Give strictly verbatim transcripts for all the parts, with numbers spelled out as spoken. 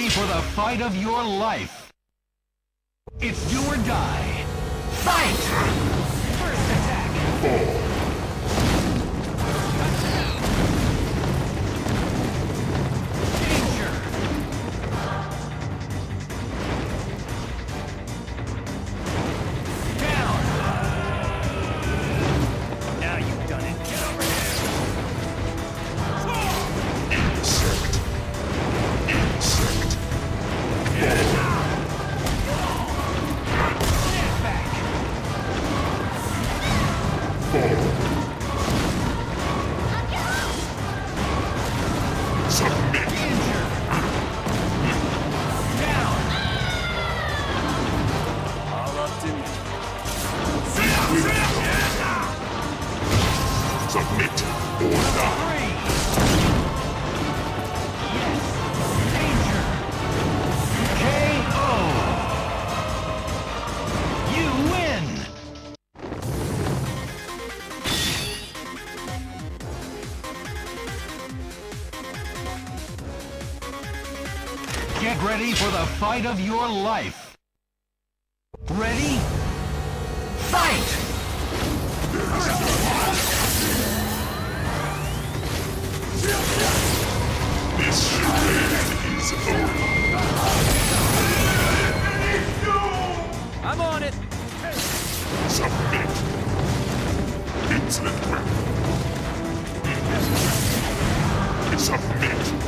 ready for the fight of your life. It's do or die. Fight! First attack. Four. Get ready for the fight of your life. Ready? Fight! This charade is over. I'm on it! Submit! Insolent grip. Submit!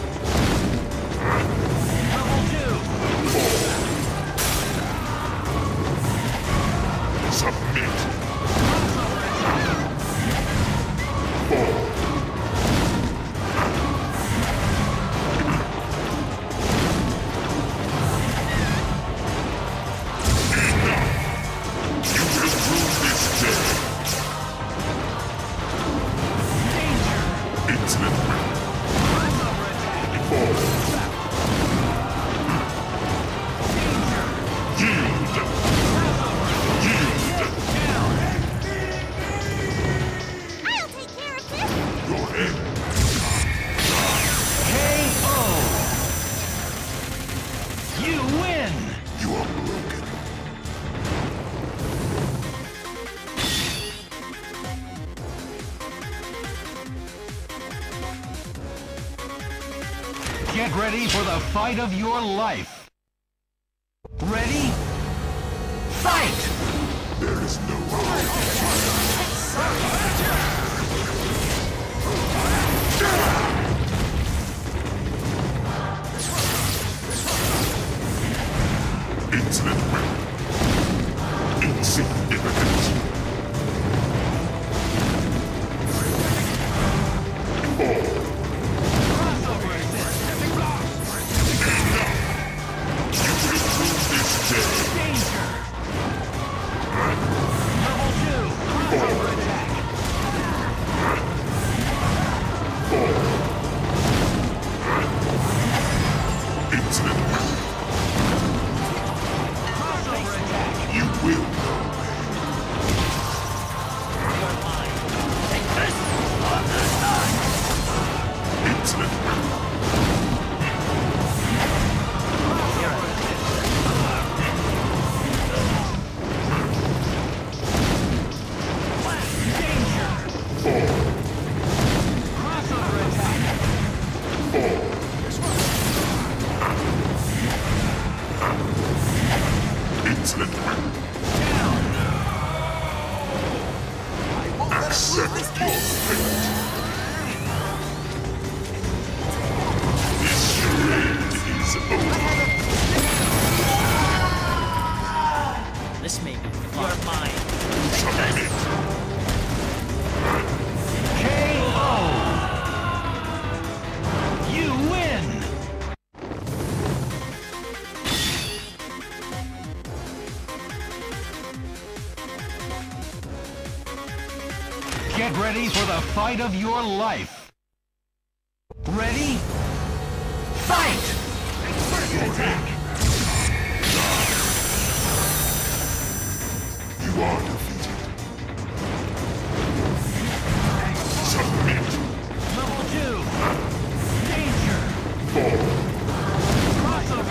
Get ready for the fight of your life. Ready? Fight! There is no way. Insolent will. Insignificant. Get ready for the fight of your life. Ready? Fight! First attack! You are defeated. Submit! Level two! Danger! Fall! Crossover!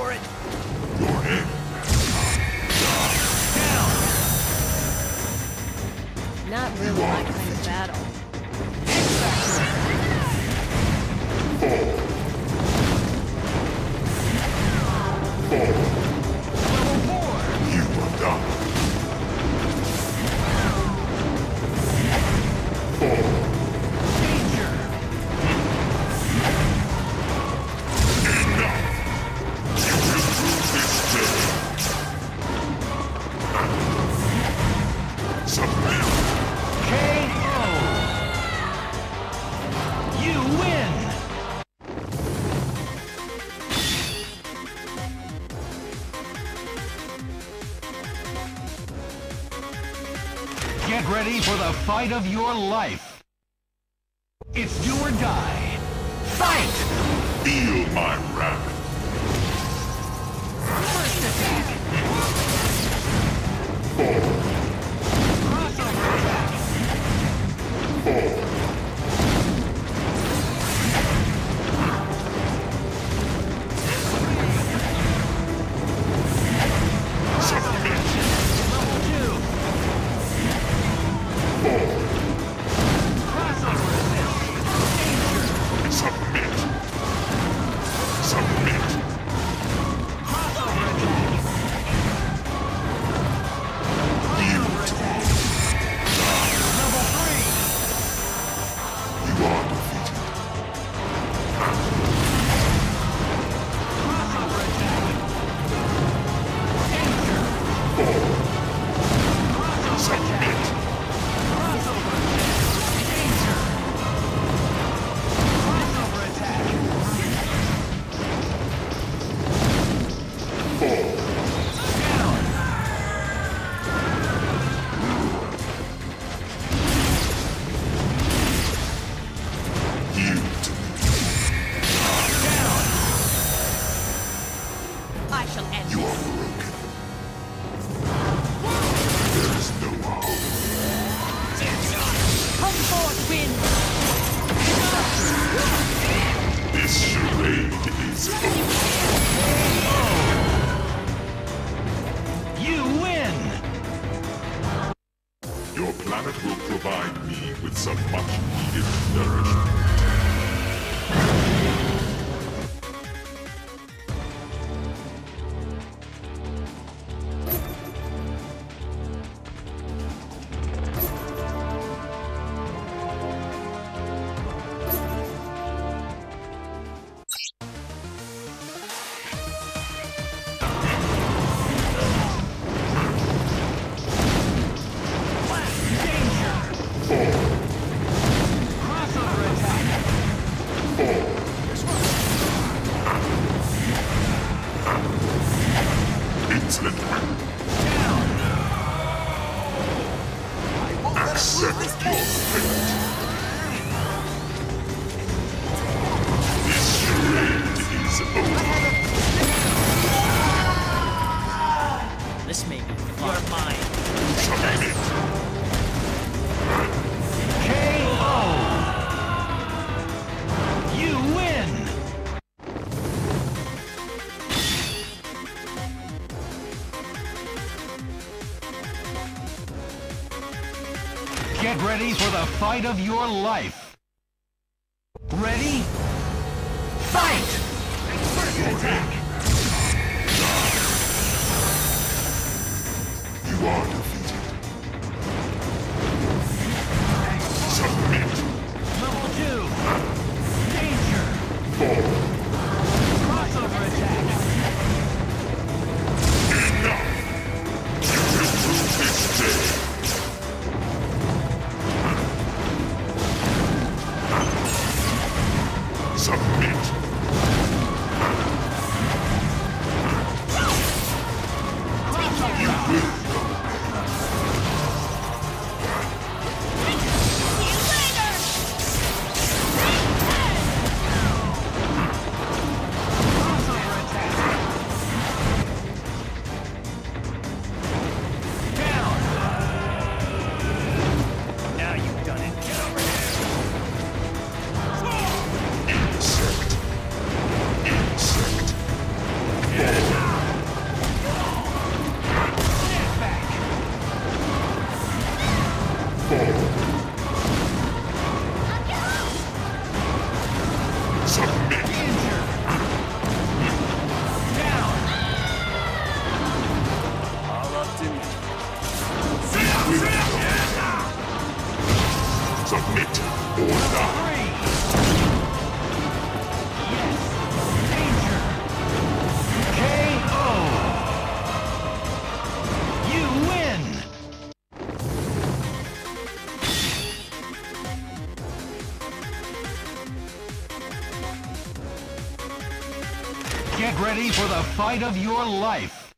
for it. Down. Not really my kind of battle. Get ready for the fight of your life. It's do or die. Fight! Feel my wrath. First attack. Fall. Crossover attack. Fall. Submission. Level two. Fall. Crossover attack. Submit. Submit. Crossover attack. Crossover attack. Level three. You are defeated. Crossover attack. Enter. Fall. Crossover attack. Submit. Get ready for the fight of your life. Ready? Fight! First attack! You are defeated. Submit. Level two. Danger. Fall. Crossover attack. Enough! You will lose this day. Submit. Yeah. fight of your life.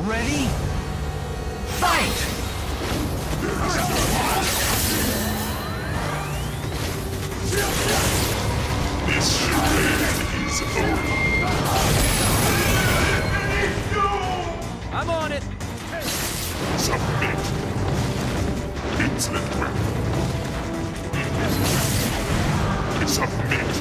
Ready? Fight! This charade is over. I'm on it! Submit! Insolent weapon! Submit!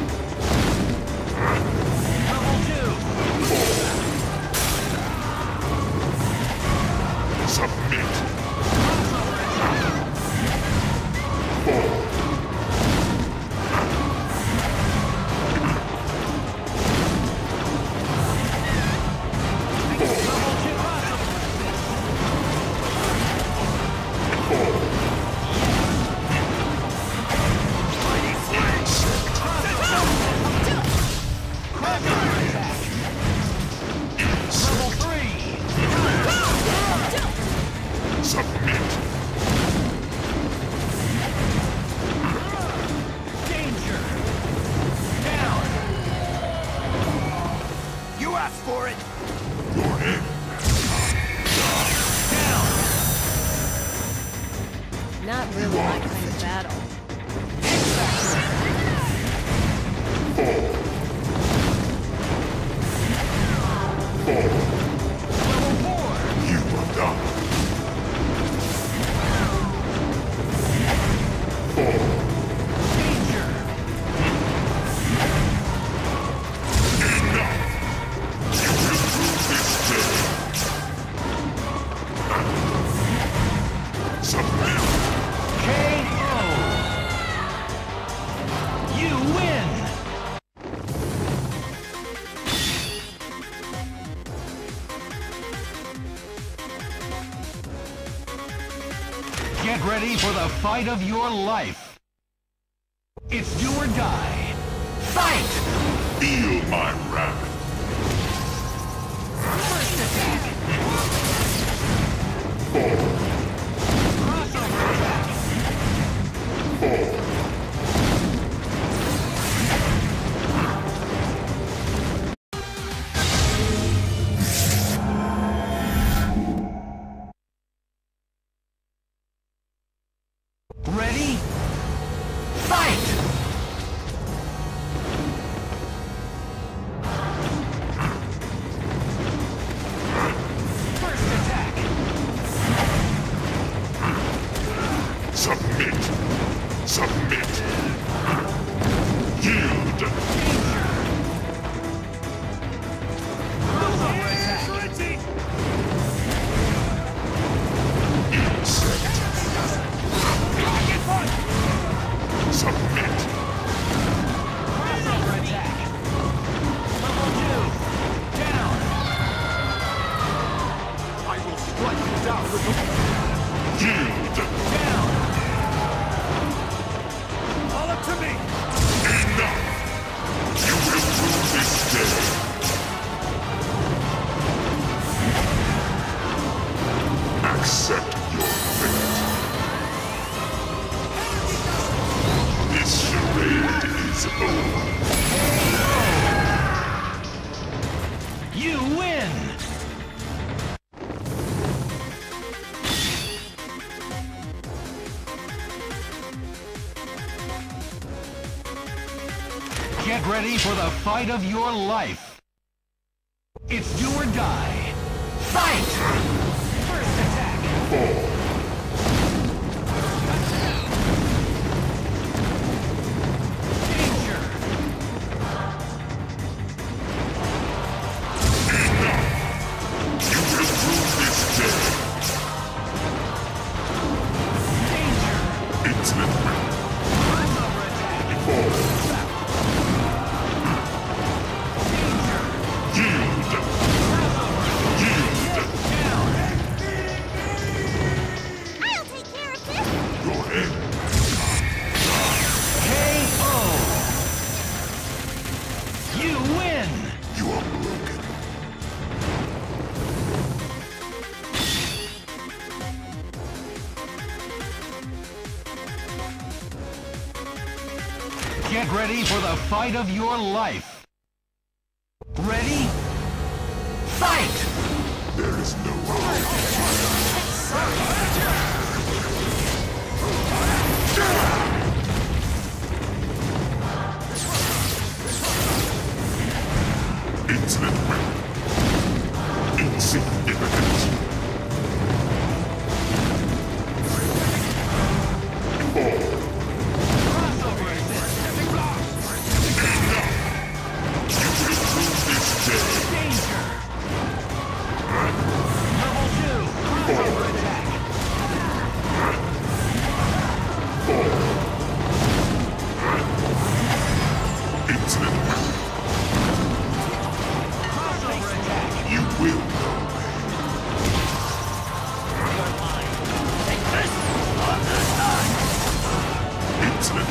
For it. Your head. Down. Not really my kind of battle. Fall. Level four. You are done. Get ready for the fight of your life. It's do or die. Fight! Feel my wrath. First attack. Fall. Crossover attack. Fall. Ready? Fight! First attack! Submit! Submit! Yield! Crossover attack! Insect! Submit! Crossover attack! Level two! Down! I will strike you down with the... Yield! Down! All up to me! Enough! You will prove this day! Accept your fate! Is over. You win. Get ready for the fight of your life. It's do or die. Fight! First attack. Four. Get ready for the fight of your life. Ready? will go away. Take this! Understand! Incident!